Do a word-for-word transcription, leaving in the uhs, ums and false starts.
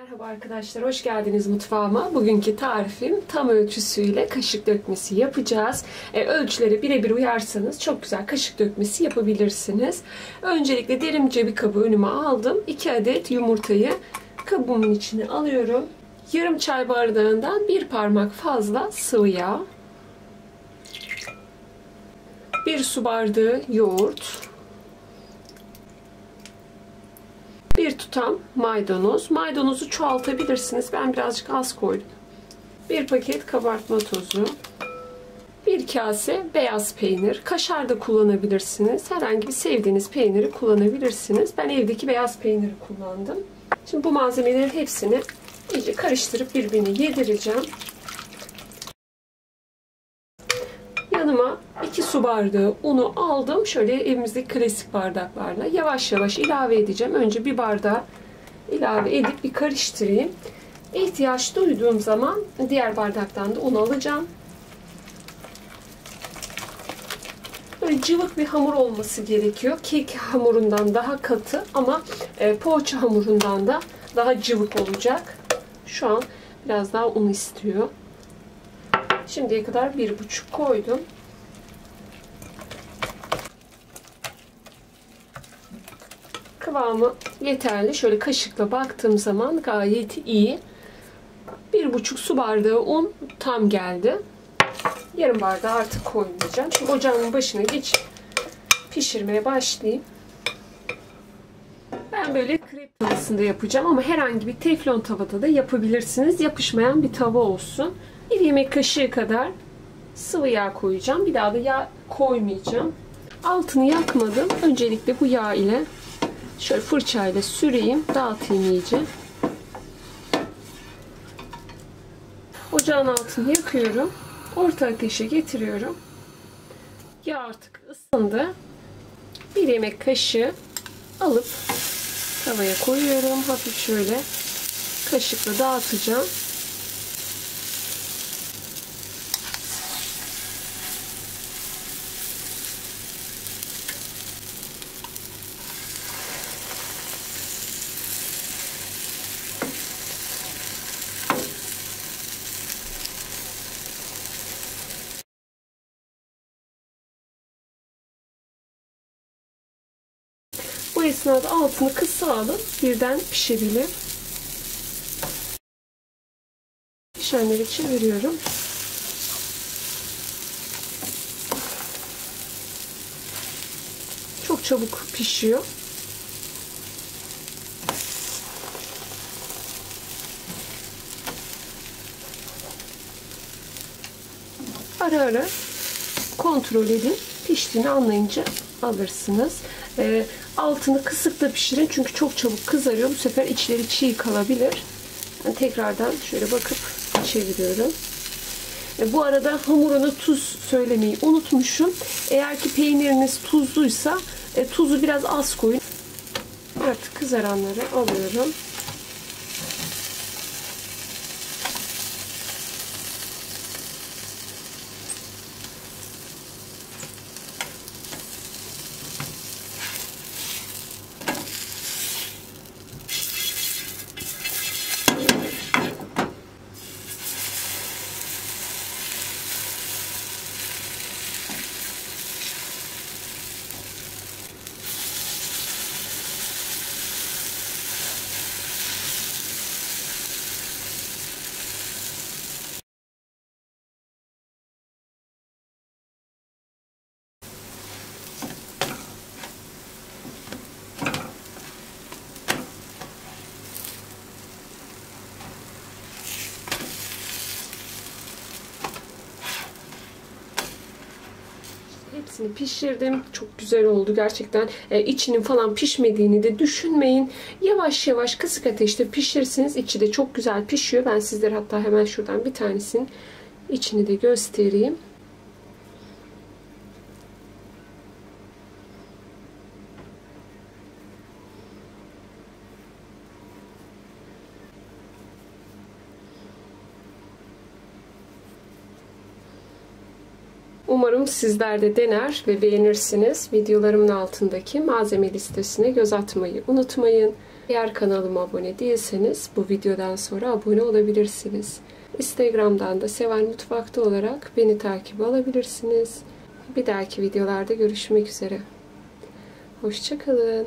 Merhaba arkadaşlar, hoş geldiniz mutfağıma. Bugünkü tarifim tam ölçüsüyle kaşık dökmesi yapacağız. E, ölçülere birebir uyarsanız çok güzel kaşık dökmesi yapabilirsiniz. Öncelikle derince bir kabı önüme aldım. iki adet yumurtayı kabımın içine alıyorum. Yarım çay bardağından bir parmak fazla sıvı yağ. bir su bardağı yoğurt. Bir tutam maydanoz. Maydanozu çoğaltabilirsiniz. Ben birazcık az koydum. Bir paket kabartma tozu. Bir kase beyaz peynir. Kaşar da kullanabilirsiniz. Herhangi bir sevdiğiniz peyniri kullanabilirsiniz. Ben evdeki beyaz peyniri kullandım. Şimdi bu malzemelerin hepsini iyice karıştırıp birbirine yedireceğim. Yanıma iki su bardağı unu aldım. Şöyle evimizdeki klasik bardaklarla yavaş yavaş ilave edeceğim. Önce bir bardağı ilave edip bir karıştırayım. İhtiyaç duyduğum zaman diğer bardaktan da un alacağım. Böyle cıvık bir hamur olması gerekiyor. Kek hamurundan daha katı ama poğaça hamurundan da daha cıvık olacak. Şu an biraz daha un istiyor. Şimdiye kadar bir buçuk koydum. Kıvamı yeterli. Şöyle kaşıkla baktığım zaman gayet iyi. Bir buçuk su bardağı un tam geldi. Yarım bardağı artık koymayacağım. Şimdi ocağın başına geçip pişirmeye başlayayım. Ben böyle krep tavasında yapacağım ama herhangi bir teflon tavada da yapabilirsiniz. Yapışmayan bir tava olsun. Bir yemek kaşığı kadar sıvı yağ koyacağım. Bir daha da yağ koymayacağım. Altını yakmadım. Öncelikle bu yağ ile şöyle fırçayla süreyim. Dağıtayım iyice. Ocağın altını yakıyorum. Orta ateşe getiriyorum. Yağ artık ısındı. Bir yemek kaşığı alıp tavaya koyuyorum. Hafif şöyle kaşıkla dağıtacağım. Bu esnada altını kısa alıp birden pişebilir. Pişenleri çeviriyorum. Çok çabuk pişiyor. Ara ara kontrol edin. Piştiğini anlayınca alırsınız. Ee, altını kısıkla pişirin çünkü çok çabuk kızarıyor. Bu sefer içleri çiğ kalabilir. Yani tekrardan şöyle bakıp çeviriyorum. Ee, bu arada hamuruna tuz söylemeyi unutmuşum. Eğer ki peyniriniz tuzluysa e, tuzu biraz az koyun. Artık kızaranları alıyorum. Hepsini pişirdim. Çok güzel oldu gerçekten. E, içinin falan pişmediğini de düşünmeyin. Yavaş yavaş kısık ateşte pişirsiniz. İçi de çok güzel pişiyor. Ben sizlere hatta hemen şuradan bir tanesinin içini de göstereyim. Umarım sizler de dener ve beğenirsiniz. Videolarımın altındaki malzeme listesine göz atmayı unutmayın. Eğer kanalıma abone değilseniz bu videodan sonra abone olabilirsiniz. Instagram'dan da Seval Mutfakta olarak beni takip alabilirsiniz. Bir dahaki videolarda görüşmek üzere. Hoşça kalın.